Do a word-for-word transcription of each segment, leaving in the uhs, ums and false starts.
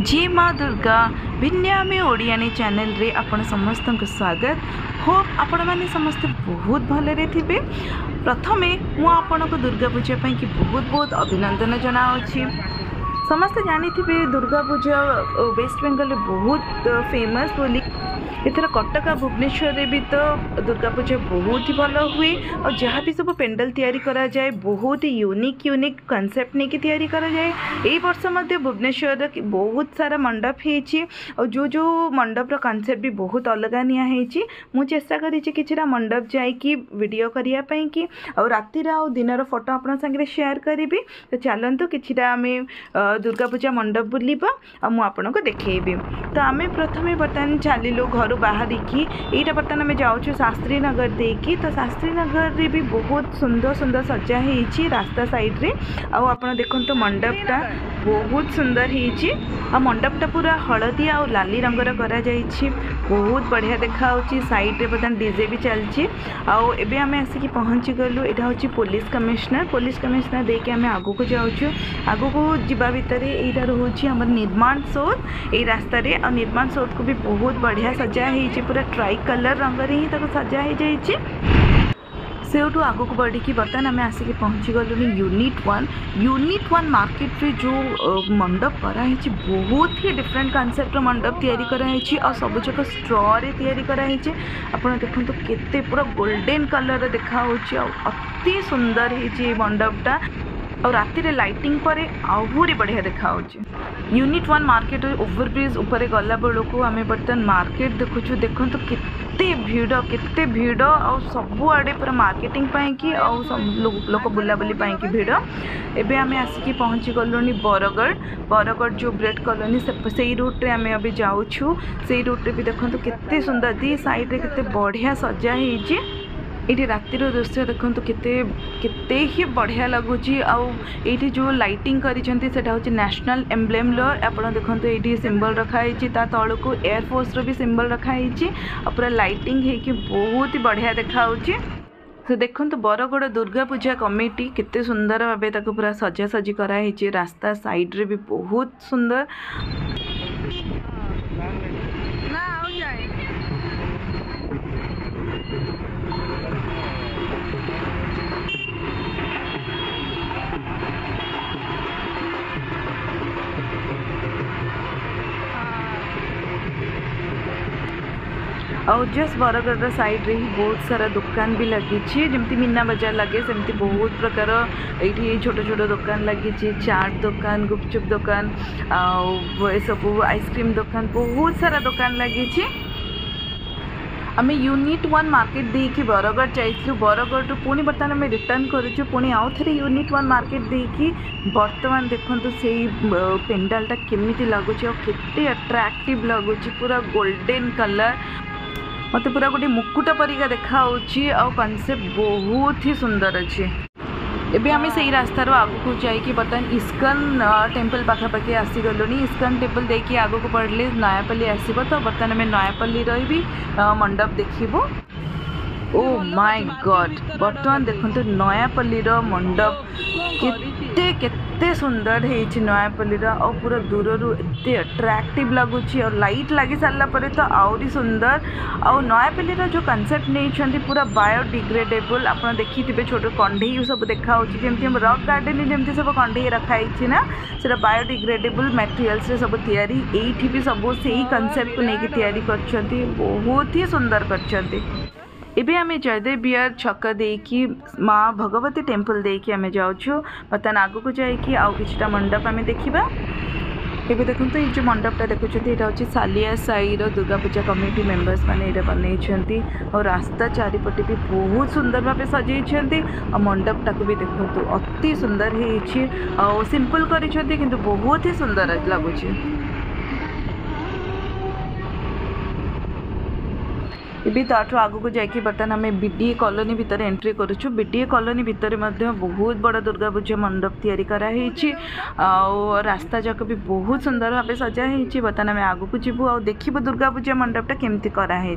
जी माँ दुर्गा भिन्यामी ओडिया चैनल रे आपण समस्त स्वागत। होप आपण माने समस्त बहुत भले रे थिबे। प्रथमे मु आपण को दुर्गा पूजा पाई कि बहुत बहुत अभिनंदन जनावि। समस्त जानी थे दुर्गा पूजा वेस्ट बेंगल रे बहुत फेमस बोली। इधर कटक भुवनेश्वर रे भी तो दुर्गा पूजा बहुत ही भल हुए और जहाँ भी सब पेंडल तैयारी करा जाए बहुत ही यूनिक यूनिक कॉन्सेप्ट नहीं कि तैयारी करा जाए। ए वर्ष मध्य भुवनेश्वर बहुत सारा मंडप है और जो जो मंडप रो कॉन्सेप्ट भी बहुत अलग निया है। मु चेष्टा करी किछरा मंडप जाई कि वीडियो करिया पई कि और रातिर और दिनर फोटो आपन संगे शेयर करिबी। तो चलंतु किछरा आमे दुर्गा पूजा मंडप बुलवा और मुझे देखी। तो आम प्रथम बर्तमान चलू घर बाहर की यहाँ बर्तमान आम जाऊँ शास्त्रीनगर देकी। तो शास्त्रीनगर रे भी बहुत सुंदर सुंदर सजा हो रास्ता सैड्रे आपड़ देखते तो मंडपटा बहुत सुंदर हो मंडपटा पूरा हलदी और लाली रंगर कर बहुत बढ़िया देखा सैड्रे बर्तमान डीजे भी चलती। आबे आम आसिक पहुँची गलु। यहाँ हूँ पुलिस कमिश्नर पुलिस कमिश्नर देके आम आगक जाऊ आगक जावा भीतर यहाँ रोचे आम निर्माण सौद ये रास्त और निर्माण सौद को भी बहुत बढ़िया सजा हो पूरा ट्राई कलर रंगरे ही सजा हो जाए। सेठू आगक बढ़ी बर्तमान आम आसिक पहुँची गलुनी unit one. Unit one market रे जो मंडप कराई बहुत ही डिफरेंट कॉन्सेप्ट मंडप तैयारी कराई और सब जगह स्ट्रॉ रे तैयारी कराई। आपड़ देखो तो केते पूरा गोल्डेन कलर देखा अति सुंदर हो मंडपटा और राति रे लाइटिंग पर आहरी बढ़िया देखा। यूनिट वन मार्केट ओवरब्रिज उपर गला बेलू आम बर्तमान मार्केट देखु देखु तो कितने भिड़ केते भिड़ आ सबुआड़े पूरा मार्केटिंग कि लोक बुला बुली कि भिड़। एवं आम आसिक पहुँची गलुनी बरगड़। बरगड़ जो ब्रेड कॉलोनी से रूट्रे आम अभी जाऊँ से रूट्रे भी देखो केते सुंदर दी साइड रे केते बढ़िया सजा होइछि। ये रातिर दृश्य देखते केते केते ही बढ़िया लगुच। ये जो लाइटिंग कर नेशनल एम्ब्लेम आपड़ा देखते ये सिंबल रखाई तल को एयरफोर्स रो भी सिंबल रखाई पूरा लाइटिंग है बहुत ही बढ़िया देखा। तो देखो तो बरगड़ दुर्गा पूजा कमिटी केते सुंदर भावे पूरा सजासजी कराई रास्ता साइड भी बहुत सुंदर। और जस्ट बरगड़ साइड रे ही बहुत सारा दुकान भी लगी जमती मीना बाजार लगे सेमती बहुत प्रकार ये छोट छोट दुकान लगी चाट दुकान गुपचुप दुकान आसबू आइसक्रीम दुकान बहुत सारा दुकान लगी। आम यूनिट वन मार्केट देखिए बरगड़ जाइलु। बरगड़ पुणी बर्तमान आम रिटर्न करूँ पुणी आउ थे यूनिट वन मार्केट देखिए बर्तमान देखु से पेंडालटा केमी लगुच केते अट्राक्टिव लगुच पूरा गोल्डेन कलर मत पूरा गोटे मुकुट परिका देखा और कॉन्सेप्ट बहुत ही सुंदर अच्छे। एवं आम से रास्तार आगक जाकि बर्तमान इस्कन टेम्पल पाखापाखि आसीगलुनी। इस्कन टेम्पल देखिए आगक बढ़ले नयापल्ली आसब। तो बर्तमान आम नयापल्ली रही मंडप देखू। ओ माय गॉड बर्तमान देखु नयापल्ली मंडप केते केते सुंदर है नयापल्ली और पूरा दूर रू एत अट्राक्टिव लगुच और लाइट लगी सारापर तो आहरी सुंदर। आ नयापल्ली जो कनसेप्ट नहीं पूरा बायोडिग्रेडेबल आप देखिए छोटे कंढई सब देखा जमी रॉक गार्डन जमी सब कंढई रखाई ना से बायोडिग्रेडेबल मटेरियल्स सब यायी भी सब से ही कनसेप्ट को लेकिन यायी बहुत ही सुंदर कर। एबे आम जयदेव बिहार छक देकी माँ भगवती टेम्पल देकी आम जाऊँ बर्तमान आगक जाकि आउ किछटा मंडप आम देखा। ये देखो ये जो मंडपटा देखुं यहाँ हूँ सालिया साईर दुर्गा पूजा कमिटी मेम्बर्स मैंने ये बनई और रास्ता चारिपटे भी बहुत सुंदर भाव सजाई और मंडपटा को भी देखूँ अति सुंदर हो सिंपल कर बहुत ही सुंदर लगुच। ये ताठू आगक जाकि बर्तमान आम बीडीए कॉलोनी भितर एंट्री करूँ। बीडीए कॉलोनी भितर बहुत बड़ा दुर्गा पूजा मंडप तैयारी कराई रास्ता जाक भी बहुत सुंदर भाव सजाई। बर्तमान आम आगक जीवू आ देखू दुर्गा पूजा मंडपटा केमती कराई।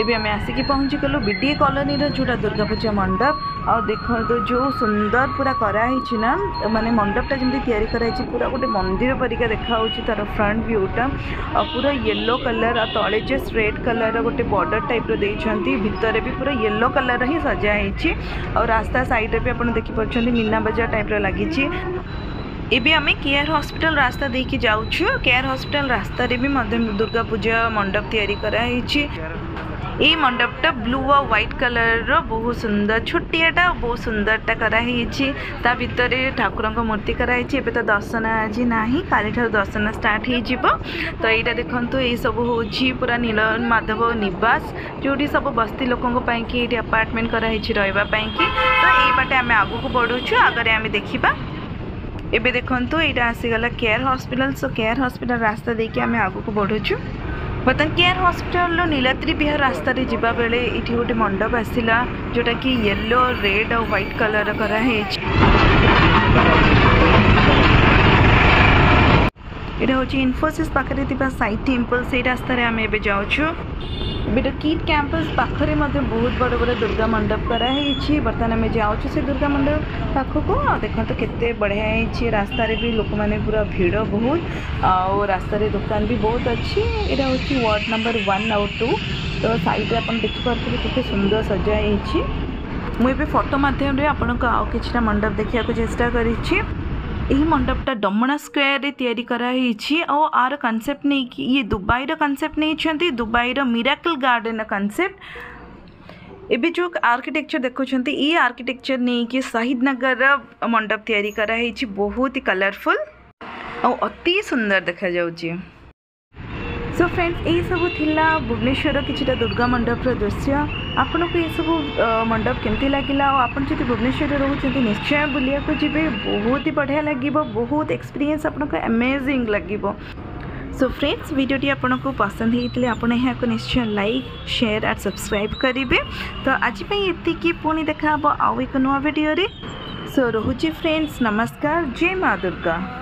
एवं आम आसिक पहुँची गलु बीडीए कॉलोनी जोटा दुर्गा पूजा मंडप आ देखो जो सुंदर पूरा कराई ना माने मंडपटा जमी या पूरा गोटे मंदिर परिका देखा तार फ्रंट व्यूटा आ पूरा येलो कलर आ तले जस्ट रेड कलर गोटे बॉर्डर टाइप रही भितर भी पूरा येलो कलर ही सजाई और रास्ता साइड भी आप देखिपुर मीना बजार टाइप लगी एबे आम केयर हॉस्पिटल रास्ता देखिए जाऊँ केयर हॉस्पिटल रास्ता रे भी दुर्गा पूजा मंडप तैयारी कराई ये मंडपटा ब्लू और व्हाइट कलर रो बहुत सुंदर छोटियाटा बहुत सुंदरटा कराई ता भितर ठाकुर मूर्ति कराई ए तो दर्शन आज ना काली दर्शन स्टार्ट हो तो यहाँ देखो ये सब हूँ पूरा नील माधव निवास जो सब बस्ती लोकोंपाई अपार्टमेंट कराई रही कि तो ये आम आगू बढ़ुचु आगे आम देखा एबे देखंतु एटा आसीगला केयर हॉस्पिटल सो केयर हॉस्पिटल रास्ता देके आम आगू को बढ़ुचु बर्तन केयर हॉस्पिटल नीलाद्री विहार रास्ता रे जीवा बेले इठी गोटे मंडप आसिला जोटा कि येलो रेड और व्हाइट कलर करा है एटा होची इन्फोसिस पाखरे तिबा साइट टेंपल से रास्ता रे आम एबे जाउछु बेटा किट कैंपस पाखरे मतलब बहुत बड़ बड़ दुर्गा मंडप कराई बर्तमान आम जाऊँ से दुर्गा मंडप पाखक देखो तो केते बढ़िया है रास्तार भी लोक मैंने पूरा भिड़ बहुत और रास्तार दुकान भी बहुत अच्छी यहाँ हूँ वार्ड नंबर वन आउ टू तो साइड आप देखिपे कितने सुंदर सजाई मुझे फोटो मध्यम आपंक आउ कि मंडप देखा चेष्टा कर यही मंडपटा डमणा स्क्वायर तैयारी कराई और आर कनसेप्ट नहीं कि ये दुबई रो कनसेप्ट नहीं दुबई रो मिराकल गार्डन कनसेप्ट एबे जो आर्किटेक्चर देखो ये आर्किटेक्चर नहीं कि शहीदनगर मंडप तैयारी कराई बहुत ही कलरफुल और अति सुंदर देखा जाउची। सो फ्रेंड्स ये सब थिला भुवनेश्वर किछिटा दुर्गा मंडप दृश्य आपन को ये सब मंडप केमती लागिला और आपन जति भुवनेश्वर रोचते निश्चय बुलिया को जीवे बहुत ही बढ़िया लागिबो बहुत एक्सपीरियंस आपन को अमेजिंग लागिबो। सो फ्रेंड्स वीडियोटी आपन को पसंद हेतिले आपन यहाँ को निश्चय लाइक शेयर और सब्सक्राइब करिवे तो आज पे एतिकी पुनी देखाबो आउ एक नुवा वीडियो रे। सो रोहुची फ्रेंड्स नमस्कार जय माँ दुर्गा।